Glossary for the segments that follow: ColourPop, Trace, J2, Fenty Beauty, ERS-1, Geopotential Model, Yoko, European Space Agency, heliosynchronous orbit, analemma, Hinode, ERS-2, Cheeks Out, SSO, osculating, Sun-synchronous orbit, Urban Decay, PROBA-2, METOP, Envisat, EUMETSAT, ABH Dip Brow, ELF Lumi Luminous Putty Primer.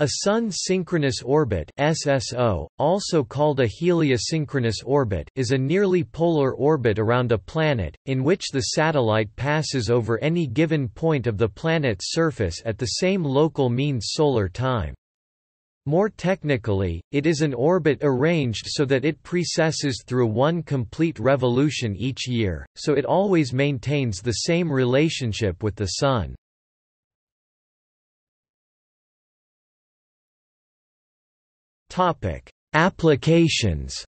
A sun-synchronous orbit (SSO), also called a heliosynchronous orbit, is a nearly polar orbit around a planet, in which the satellite passes over any given point of the planet's surface at the same local mean solar time. More technically, it is an orbit arranged so that it precesses through one complete revolution each year, so it always maintains the same relationship with the Sun. Applications.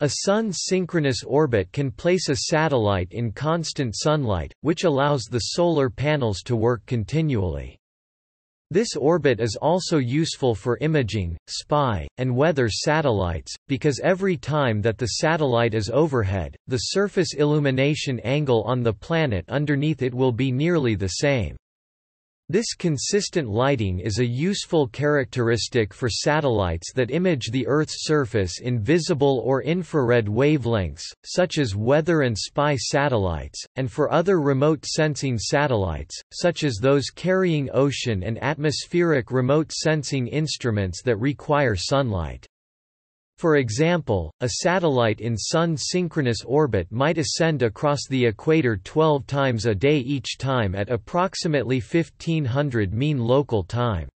A sun-synchronous orbit can place a satellite in constant sunlight, which allows the solar panels to work continually. This orbit is also useful for imaging, spy, and weather satellites, because every time that the satellite is overhead, the surface illumination angle on the planet underneath it will be nearly the same. This consistent lighting is a useful characteristic for satellites that image the Earth's surface in visible or infrared wavelengths, such as weather and spy satellites, and for other remote sensing satellites, such as those carrying ocean and atmospheric remote sensing instruments that require sunlight. For example, a satellite in sun-synchronous orbit might ascend across the equator 12 times a day each time at approximately 1500 mean local time.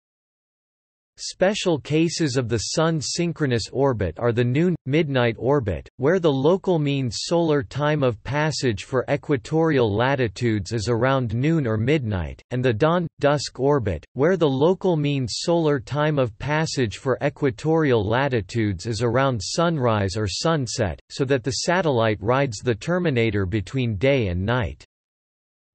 Special cases of the sun-synchronous orbit are the noon-midnight orbit, where the local mean solar time of passage for equatorial latitudes is around noon or midnight, and the dawn-dusk orbit, where the local mean solar time of passage for equatorial latitudes is around sunrise or sunset, so that the satellite rides the terminator between day and night.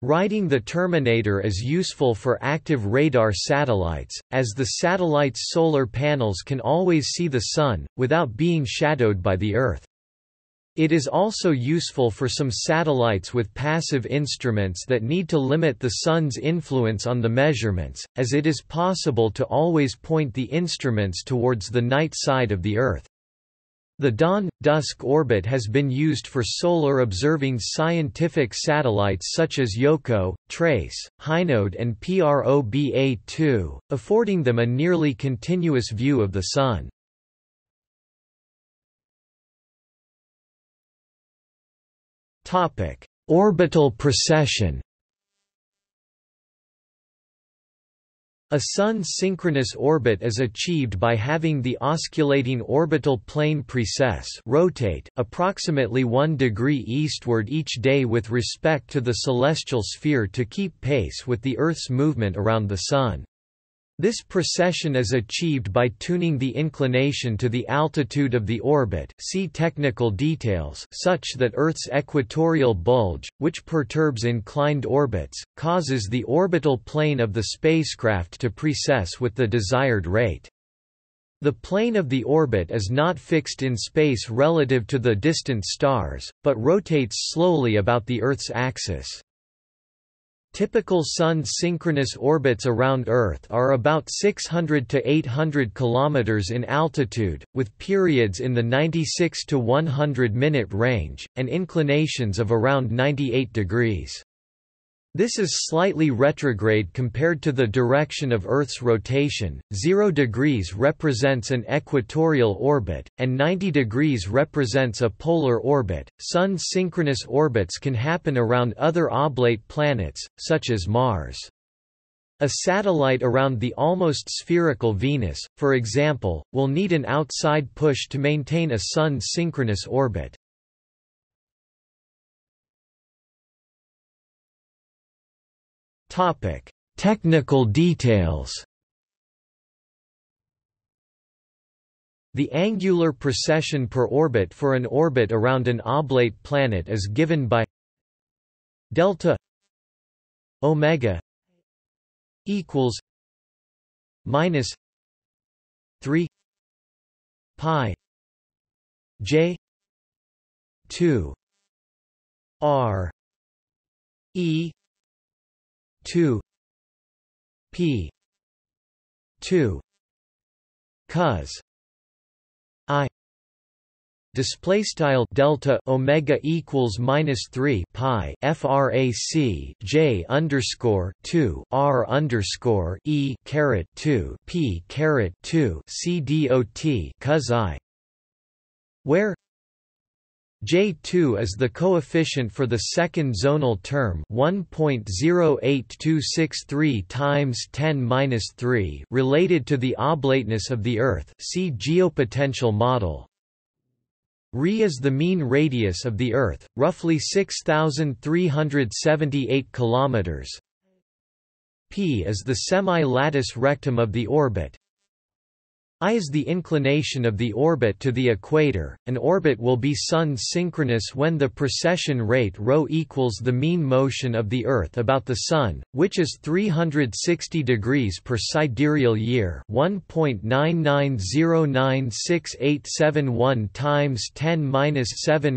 Riding the terminator is useful for active radar satellites, as the satellite's solar panels can always see the Sun, without being shadowed by the Earth. It is also useful for some satellites with passive instruments that need to limit the Sun's influence on the measurements, as it is possible to always point the instruments towards the night side of the Earth. The dawn-dusk orbit has been used for solar-observing scientific satellites such as Yoko, Trace, Hinode and PROBA-2, affording them a nearly continuous view of the Sun. Orbital precession. A sun-synchronous orbit is achieved by having the osculating orbital plane precess rotate approximately 1 degree eastward each day with respect to the celestial sphere to keep pace with the Earth's movement around the Sun. This precession is achieved by tuning the inclination to the altitude of the orbit, see technical details, such that Earth's equatorial bulge, which perturbs inclined orbits, causes the orbital plane of the spacecraft to precess with the desired rate. The plane of the orbit is not fixed in space relative to the distant stars, but rotates slowly about the Earth's axis. Typical sun-synchronous orbits around Earth are about 600 to 800 kilometers in altitude, with periods in the 96 to 100-minute range, and inclinations of around 98 degrees. This is slightly retrograde compared to the direction of Earth's rotation. 0 degrees represents an equatorial orbit, and 90 degrees represents a polar orbit. Sun-synchronous orbits can happen around other oblate planets, such as Mars. A satellite around the almost spherical Venus, for example, will need an outside push to maintain a sun-synchronous orbit. Technical details. The angular precession per orbit for an orbit around an oblate planet is given by delta omega equals minus 3 pi J2 R E 2 p 2 cos I display style delta omega equals -3 pi frac j underscore 2 r underscore e caret 2 p caret 2 c dot cos I, where J2 is the coefficient for the second zonal term 1.08263 times 10^-3 related to the oblateness of the Earth. See Geopotential Model. Re is the mean radius of the Earth, roughly 6,378 kilometers. P is the semi-lattice rectum of the orbit. I is the inclination of the orbit to the equator. An orbit will be sun-synchronous when the precession rate ρ equals the mean motion of the Earth about the Sun, which is 360 degrees per sidereal year, 1.9909687 times 10^-7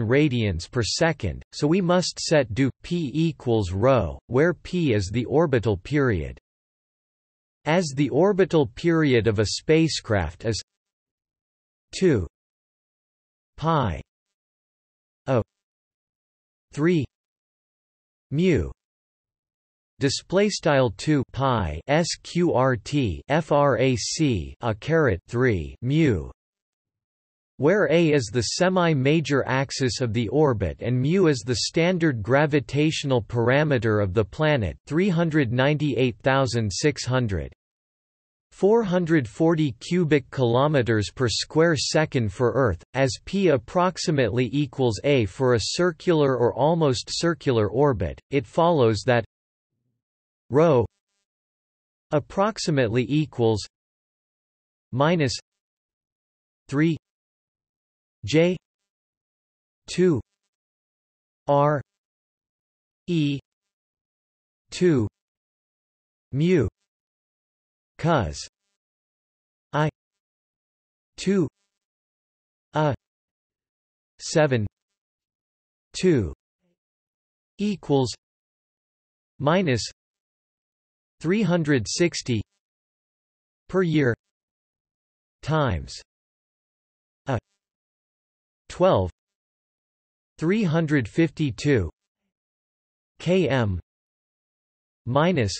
radians per second. So we must set do p equals ρ, where p is the orbital period. As the orbital period of a spacecraft is 2 pi o 3 mu display style 2 pi sqrt frac a caret 3 mu, where a is the semi-major axis of the orbit and mu is the standard gravitational parameter of the planet, 398,600. 440 cubic kilometers per square second for Earth, as p approximately equals a for a circular or almost circular orbit, it follows that ρ approximately equals minus 3 J2 R E2 mu cos I 2 a 7 2 equals minus 360 per year times a 12 352 km minus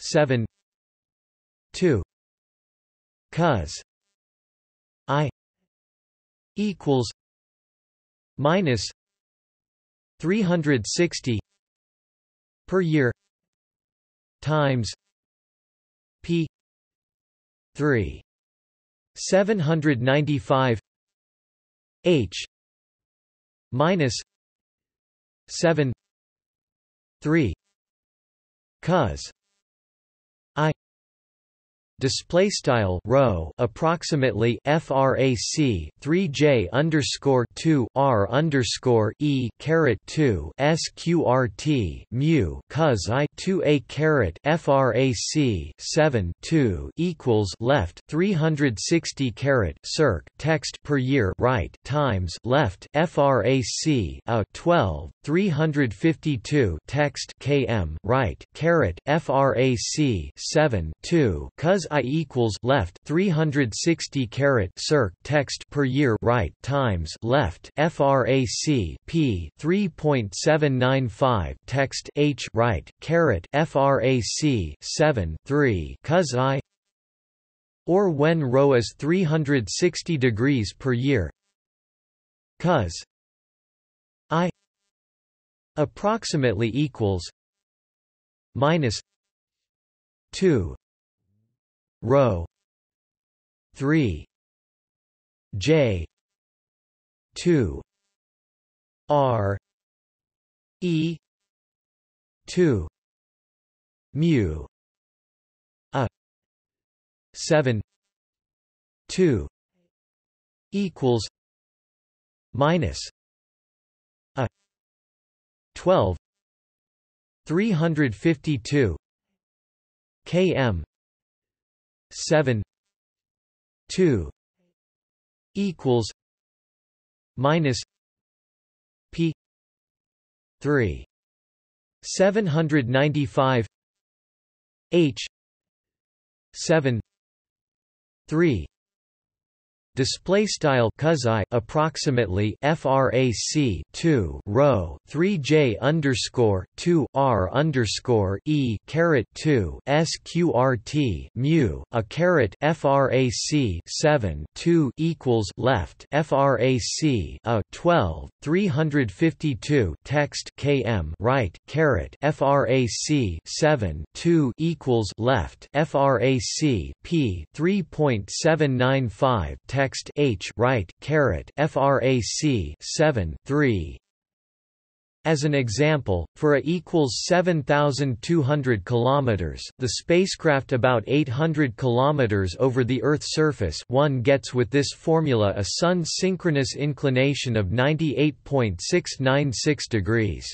7 2 cos I equals minus 360 per year times p 3,795 h minus 7 3 cos I display style row approximately frac 3j underscore 2 r underscore e caret 2 sqrt mu cos I 2 a caret frac 7 2 equals left 360 caret circ text per year right times left frac a 12 352 text km right caret frac 7 2 cos I equals left 360 carat circ text per year right times left frac p 3.795 text h right carat frac 7 3 cos I, or when ρ is 360 degrees per year, cos I approximately equals minus 2 Rho 3 J 2 R E 2 mu a 7 2 equals minus a 12 352 km 7 2 equals minus p 3,795 h 7 3 display style cosI approximately frac 2 rho 3j underscore 2 r underscore e caret 2 sqrt mu a caret frac 7 2 equals left frac a 12 352 text km right caret frac 7 2 equals left frac p 3.795 text H right caret frac 7 3. As an example, for A equals 7,200 km, the spacecraft about 800 km over the Earth's surface, one gets with this formula a sun-synchronous inclination of 98.696 degrees.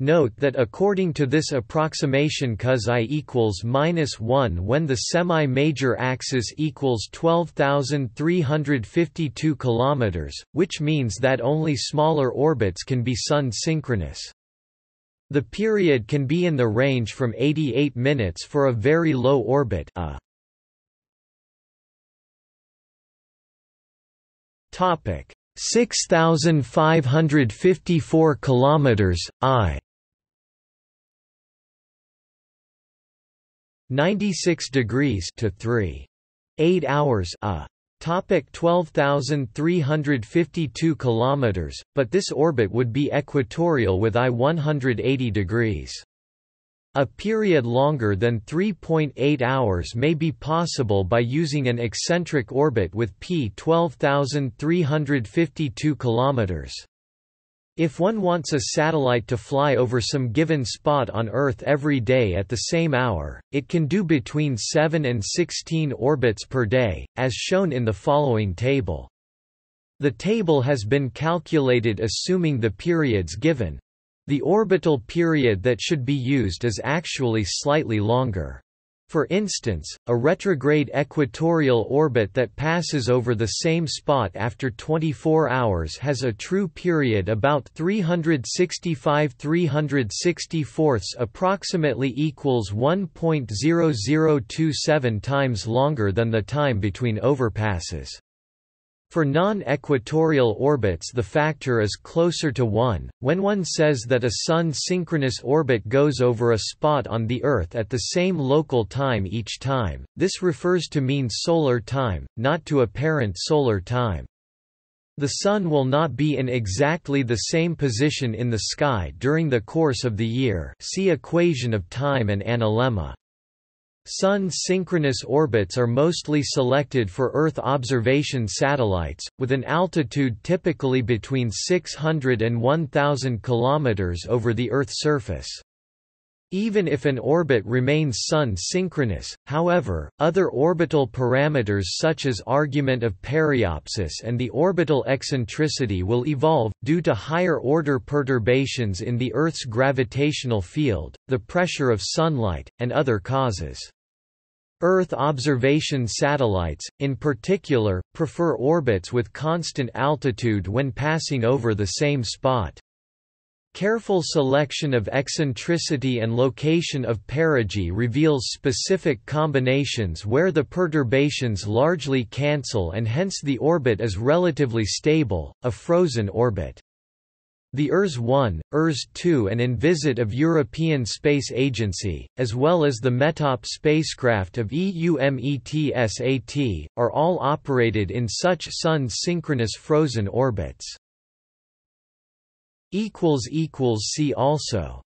Note that according to this approximation cosI equals -1 when the semi-major axis equals 12,352 km, which means that only smaller orbits can be sun-synchronous. The period can be in the range from 88 minutes for a very low orbit A. Topic 6,554 km, I 96 degrees to 3.8 hours A. 12,352 km, but this orbit would be equatorial with I 180 degrees. A period longer than 3.8 hours may be possible by using an eccentric orbit with P 12,352 km. If one wants a satellite to fly over some given spot on Earth every day at the same hour, it can do between 7 and 16 orbits per day, as shown in the following table. The table has been calculated assuming the periods given. The orbital period that should be used is actually slightly longer. For instance, a retrograde equatorial orbit that passes over the same spot after 24 hours has a true period about 365/364 approximately equals 1.0027 times longer than the time between overpasses. For non-equatorial orbits the factor is closer to 1. When one says that a sun-synchronous orbit goes over a spot on the Earth at the same local time each time, this refers to mean solar time, not to apparent solar time. The Sun will not be in exactly the same position in the sky during the course of the year. See equation of time and analemma. Sun-synchronous orbits are mostly selected for Earth observation satellites, with an altitude typically between 600 and 1,000 km over the Earth's surface. Even if an orbit remains sun-synchronous, however, other orbital parameters such as argument of periapsis and the orbital eccentricity will evolve, due to higher-order perturbations in the Earth's gravitational field, the pressure of sunlight, and other causes. Earth observation satellites, in particular, prefer orbits with constant altitude when passing over the same spot. Careful selection of eccentricity and location of perigee reveals specific combinations where the perturbations largely cancel and hence the orbit is relatively stable, a frozen orbit. The ERS-1, ERS-2 and Envisat of European Space Agency, as well as the METOP spacecraft of EUMETSAT, are all operated in such sun-synchronous frozen orbits. See also